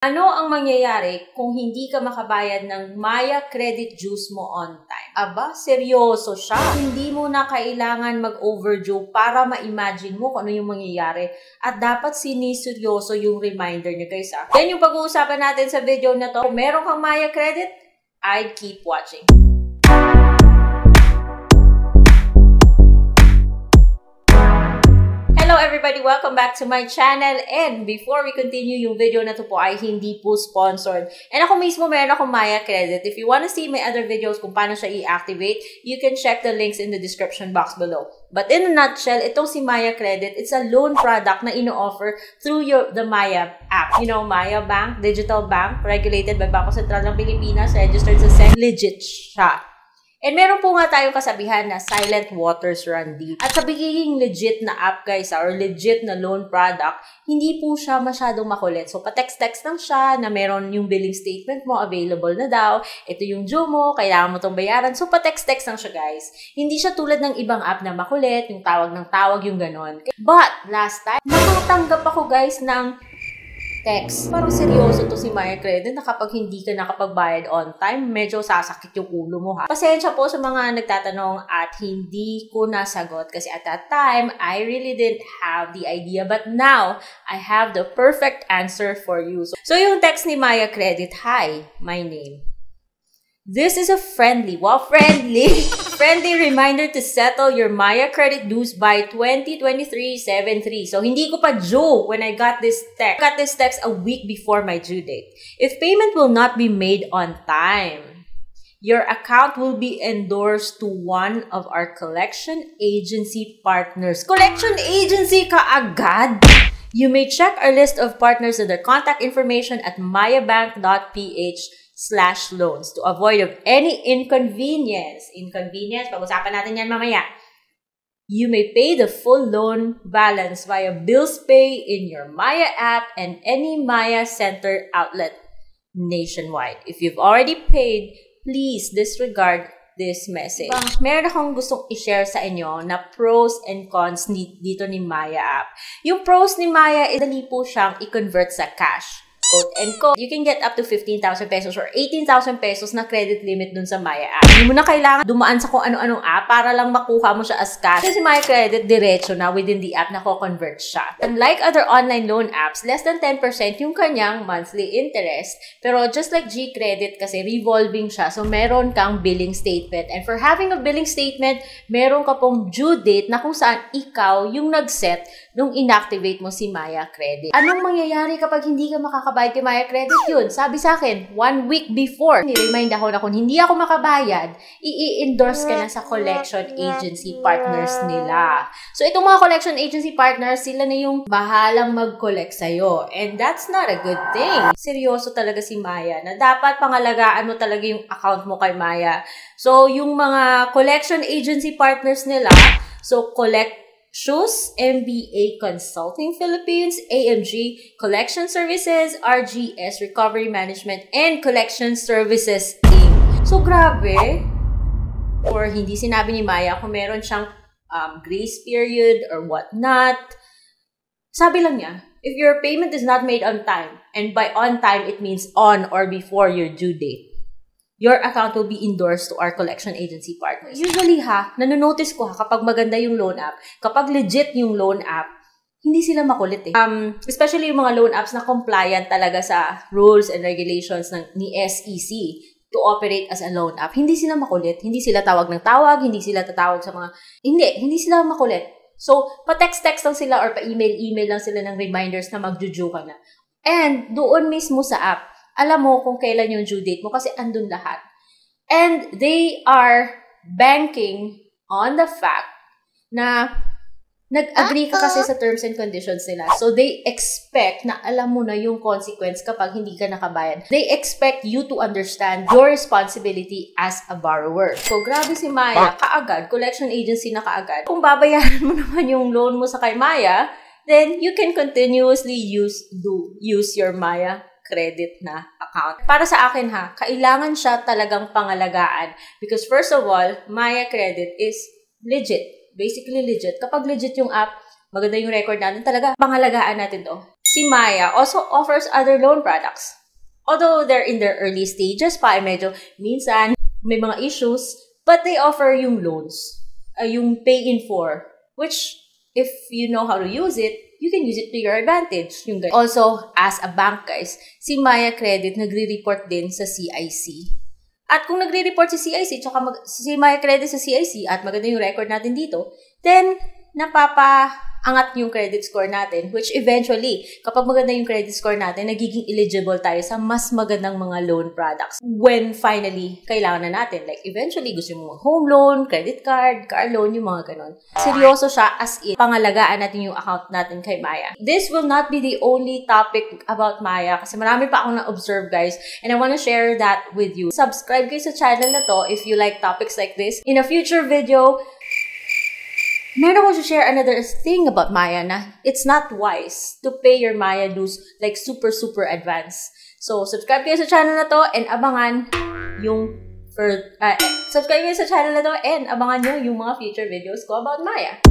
Ano ang mangyayari kung hindi ka makabayad ng Maya credit dues mo on time? Aba, seryoso siya. Hindi mo na kailangan mag-overdue para ma-imagine mo kung ano yung mangyayari. At dapat siniseryoso yung reminder niya guys. Yan yung pag-uusapan natin sa video na to. Kung meron kang Maya credit, I'd keep watching. Hello everybody! Welcome back to my channel, and before we continue, yung video na to po ay hindi po sponsored. And ako mismo meron akong Maya Credit. If you wanna see my other videos kung paano siya i-activate, you can check the links in the description box below. But in a nutshell, itong si Maya Credit, it's a loan product na ino-offer through the Maya app. You know, Maya Bank, digital bank, regulated by Bangko Sentral ng Pilipinas, registered sa SEC. Legit siya. And meron po nga tayong kasabihan na silent waters run deep. At sa pagiging legit na app guys, or legit na loan product, hindi po siya masyadong makulit. So pa-text-text lang siya na meron yung billing statement mo, available na daw, ito yung due mo, kailangan mo itong bayaran. So pa-text-text lang siya guys. Hindi siya tulad ng ibang app na makulit, yung tawag ng tawag, yung ganon. But last time, nakatanggap ako guys ng text. Parang seryoso to si Maya Credit na kapag hindi ka nakapagbayad on time, medyo sasakit yung ulo mo ha. Pasensya po sa mga nagtatanong at hindi ko nasagot kasi at that time, I really didn't have the idea. But now, I have the perfect answer for you. So yung text ni Maya Credit, "Hi, my name. This is a friendly, wow, friendly reminder to settle your Maya credit dues by 2023-7-3. So, hindi ko pa due when I got this text. I got this text a week before my due date. If payment will not be made on time, your account will be endorsed to one of our collection agency partners." Collection agency kaagad? "You may check our list of partners and their contact information at mayabank.ph/loans to avoid of any inconvenience." Inconvenience, pag-usapan natin yan mamaya. "You may pay the full loan balance via Bills Pay in your Maya app and any Maya Center outlet nationwide. If you've already paid, please disregard this message." Meron akong gustong i-share sa inyo na pros and cons dito ni Maya app. Yung pros ni Maya, dali po siyang i-convert sa cash. Quote and quote, you can get up to 15,000 pesos or 18,000 pesos na credit limit dun sa Maya app. Hindi mo na kailangan dumaan sa kung ano-anong app para lang makuha mo siya as cash. Kasi Maya Credit, diretso na within the app na ko-convert siya. Unlike other online loan apps, less than 10% yung kanyang monthly interest. Pero just like G-Credit kasi revolving siya, so meron kang billing statement. And for having a billing statement, meron ka pong due date na kung saan ikaw yung nag-set nung inactivate mo si Maya Credit. Anong mangyayari kapag hindi ka makakabayad kay Maya Credit? Yun, sabi sa akin, 1 week before, niremind ako na kung hindi ako makabayad, i-endorse ka na sa collection agency partners nila. So, itong mga collection agency partners, sila na yung bahalang mag-collect sa'yo. And that's not a good thing. Seryoso talaga si Maya na dapat pangalagaan mo talaga yung account mo kay Maya. So, yung mga collection agency partners nila, so, collect Shoes, MBA Consulting Philippines, AMG Collection Services, RGS Recovery Management and Collection Services Inc. So, grabe. Or hindi sinabi ni Maya kung meron siyang grace period or whatnot. Sabi lang niya, if your payment is not made on time, and by on time, it means on or before your due date, your account will be endorsed to our collection agency partners. Usually ha, nanonotice ko ha, kapag maganda yung loan app, kapag legit yung loan app, hindi sila makulit eh. Especially yung mga loan apps na compliant talaga sa rules and regulations ni SEC to operate as a loan app. Hindi sila makulit. Hindi sila tawag ng tawag, hindi sila tatawag sa mga... Hindi sila makulit. So, pa-text-text lang sila or pa-email-email lang sila ng reminders na magjuju ka na. And doon mismo sa app, alam mo kung kailan yung due date mo kasi andun lahat. And they are banking on the fact na nag-agree ka kasi sa terms and conditions nila. So, they expect na alam mo na yung consequence kapag hindi ka nakabayad. They expect you to understand your responsibility as a borrower. So, grabe si Maya. Kaagad. Collection agency na kaagad. Kung babayaran mo naman yung loan mo sa kay Maya, then you can continuously use your Maya credit na account. Para sa akin ha, kailangan siya talagang pangalagaan because first of all, Maya Credit is legit. Basically legit. Kapag legit yung app, maganda yung record natin talaga. Pangalagaan natin to. Si Maya also offers other loan products. Although they're in their early stages pa, medyo minsan may mga issues, but they offer yung loans, yung pay in for, which if you know how to use it, you can use it to your advantage. Yung guys. Also, as a bank guys, si Maya Credit nagre-report din sa CIC. At kung nagre-report si CIC, tsaka si Maya Credit sa CIC, at maganda yung record natin dito, then napapaangat yung credit score natin, which eventually, kapag maganda yung credit score natin, nagiging eligible tayo sa mas magandang mga loan products when finally kailangan na natin. Like eventually, gusto mo mga home loan, credit card, car loan, yung mga ganon. Seryoso siya as in, pangalagaan natin yung account natin kay Maya. This will not be the only topic about Maya kasi marami pa akong na-observe guys, and I wanna share that with you. Subscribe kayo sa channel na to if you like topics like this. In a future video, meron ko to share another thing about Maya na it's not wise to pay your Maya dues like super advance. So, subscribe kayo sa channel na to and abangan yung subscribe kayo sa channel na to and abangan nyo yung mga future videos ko about Maya.